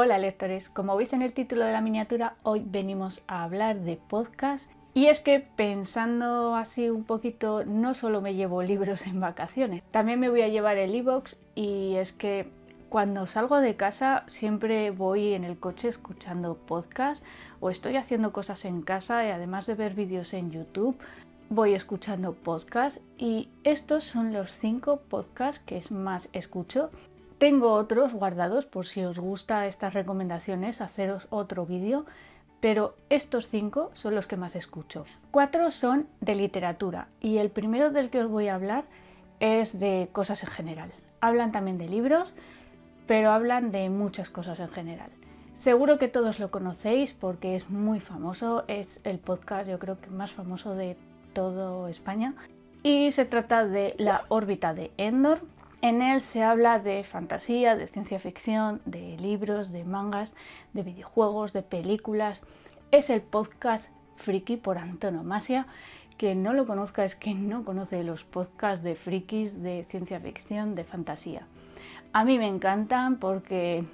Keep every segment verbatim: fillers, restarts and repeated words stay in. Hola lectores, como veis en el título de la miniatura, hoy venimos a hablar de podcast. Y es que pensando así un poquito, no solo me llevo libros en vacaciones, también me voy a llevar el iVoox, y es que cuando salgo de casa siempre voy en el coche escuchando podcast o estoy haciendo cosas en casa, y además de ver vídeos en YouTube, voy escuchando podcast, y estos son los cinco podcasts que más escucho. Tengo otros guardados por si os gustan estas recomendaciones, haceros otro vídeo, pero estos cinco son los que más escucho. Cuatro son de literatura, y el primero del que os voy a hablar es de cosas en general. Hablan también de libros, pero hablan de muchas cosas en general. Seguro que todos lo conocéis porque es muy famoso, es el podcast yo creo que más famoso de todo España, y se trata de La Órbita de Endor. En él se habla de fantasía, de ciencia ficción, de libros, de mangas, de videojuegos, de películas. Es el podcast friki por antonomasia. Quien no lo conozca es que no conoce los podcasts de frikis, de ciencia ficción, de fantasía. A mí me encantan porque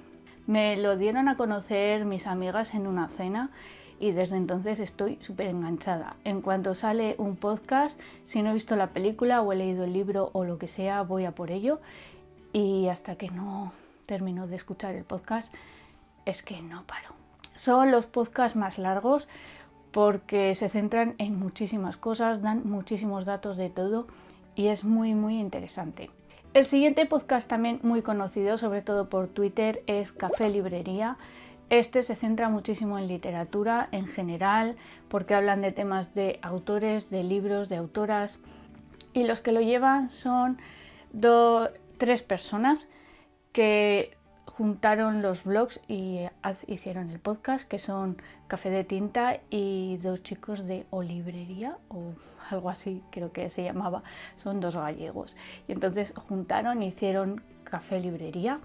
me lo dieron a conocer mis amigas en una cena, y desde entonces estoy súper enganchada. En cuanto sale un podcast, si no he visto la película o he leído el libro o lo que sea, voy a por ello, y hasta que no termino de escuchar el podcast es que no paro. Son los podcasts más largos porque se centran en muchísimas cosas, dan muchísimos datos de todo, y es muy muy interesante. El siguiente podcast, también muy conocido, sobre todo por Twitter, es Café Librería. Este se centra muchísimo en literatura en general, porque hablan de temas de autores, de libros, de autoras, y los que lo llevan son dos, tres personas que juntaron los blogs y hicieron el podcast, que son Café de Tinta y dos chicos de O Librería o algo así, creo que se llamaba, son dos gallegos, y entonces juntaron y hicieron Café Librería,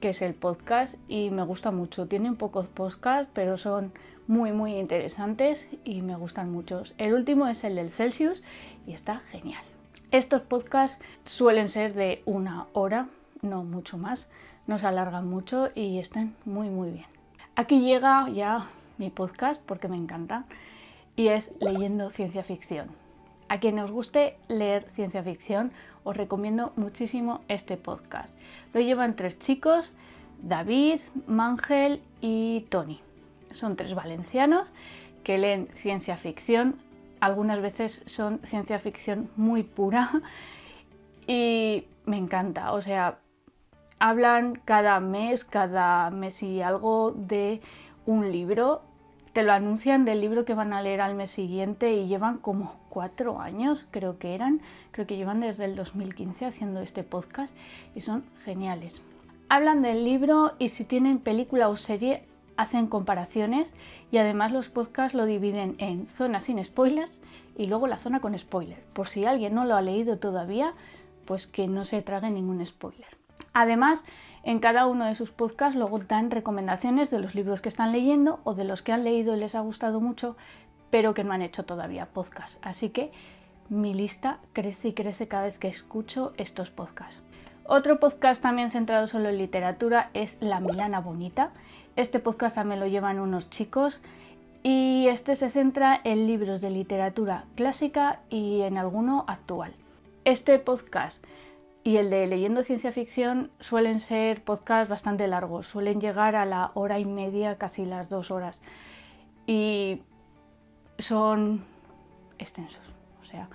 que es el podcast, y me gusta mucho. Tienen pocos podcasts, pero son muy muy interesantes y me gustan muchos. El último es el del Celsius y está genial. Estos podcasts suelen ser de una hora, no mucho más, no se alargan mucho y están muy muy bien. Aquí llega ya mi podcast porque me encanta, y es Leyendo Ciencia Ficción. A quien os guste leer ciencia ficción, os recomiendo muchísimo este podcast. Lo llevan tres chicos, David, Mangel y Tony. Son tres valencianos que leen ciencia ficción. Algunas veces son ciencia ficción muy pura y me encanta. O sea, hablan cada mes, cada mes y algo de un libro. Te lo anuncian del libro que van a leer al mes siguiente, y llevan como cuatro años, creo que eran, creo que llevan desde el dos mil quince haciendo este podcast, y son geniales. Hablan del libro, y si tienen película o serie hacen comparaciones, y además los podcasts lo dividen en zona sin spoilers y luego la zona con spoilers, por si alguien no lo ha leído todavía, pues que no se trague ningún spoiler. Además, en cada uno de sus podcasts luego dan recomendaciones de los libros que están leyendo o de los que han leído y les ha gustado mucho, pero que no han hecho todavía podcast. Así que mi lista crece y crece cada vez que escucho estos podcasts. Otro podcast también centrado solo en literatura es La Milana Bonita. Este podcast también lo llevan unos chicos, y este se centra en libros de literatura clásica y en alguno actual. Este podcast y el de Leyendo Ciencia Ficción suelen ser podcasts bastante largos, suelen llegar a la hora y media, casi las dos horas, y son extensos, o sea,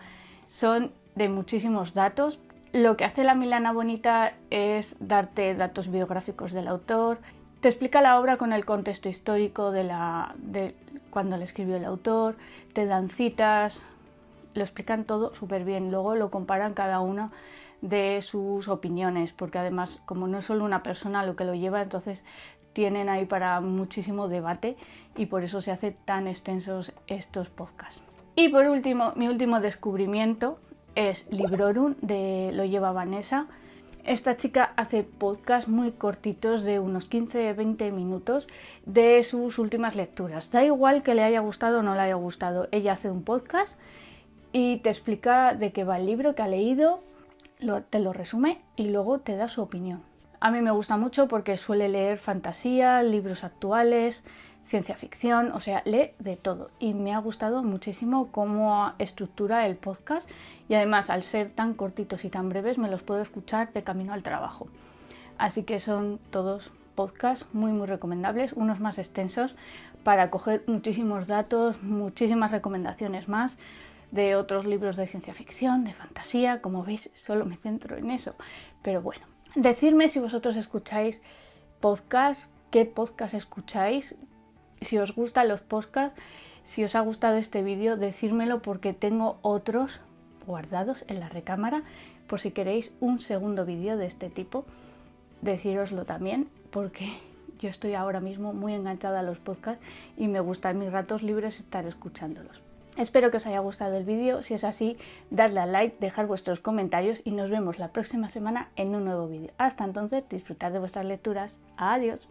son de muchísimos datos. Lo que hace La Milana Bonita es darte datos biográficos del autor, te explica la obra con el contexto histórico de, la, de cuando la escribió el autor, te dan citas, lo explican todo súper bien, luego lo comparan cada uno de sus opiniones, porque además como no es solo una persona lo que lo lleva, entonces tienen ahí para muchísimo debate, y por eso se hacen tan extensos estos podcasts. Y por último, mi último descubrimiento es Librorum, de lo lleva Vanessa. Esta chica hace podcasts muy cortitos de unos quince a veinte minutos de sus últimas lecturas. Da igual que le haya gustado o no le haya gustado, ella hace un podcast y te explica de qué va el libro que ha leído, Lo, te lo resume y luego te da su opinión. A mí me gusta mucho porque suele leer fantasía, libros actuales, ciencia ficción, o sea, lee de todo. Y me ha gustado muchísimo cómo estructura el podcast y además al ser tan cortitos y tan breves me los puedo escuchar de camino al trabajo. Así que son todos podcasts muy muy recomendables, unos más extensos para coger muchísimos datos, muchísimas recomendaciones más de otros libros de ciencia ficción, de fantasía, como veis solo me centro en eso, pero bueno. Decidme si vosotros escucháis podcasts, qué podcast escucháis, si os gustan los podcasts, si os ha gustado este vídeo, decírmelo porque tengo otros guardados en la recámara por si queréis un segundo vídeo de este tipo, decíroslo también porque yo estoy ahora mismo muy enganchada a los podcasts y me gusta en mis ratos libres estar escuchándolos. Espero que os haya gustado el vídeo, si es así, dadle a like, dejad vuestros comentarios y nos vemos la próxima semana en un nuevo vídeo. Hasta entonces, disfrutad de vuestras lecturas. Adiós.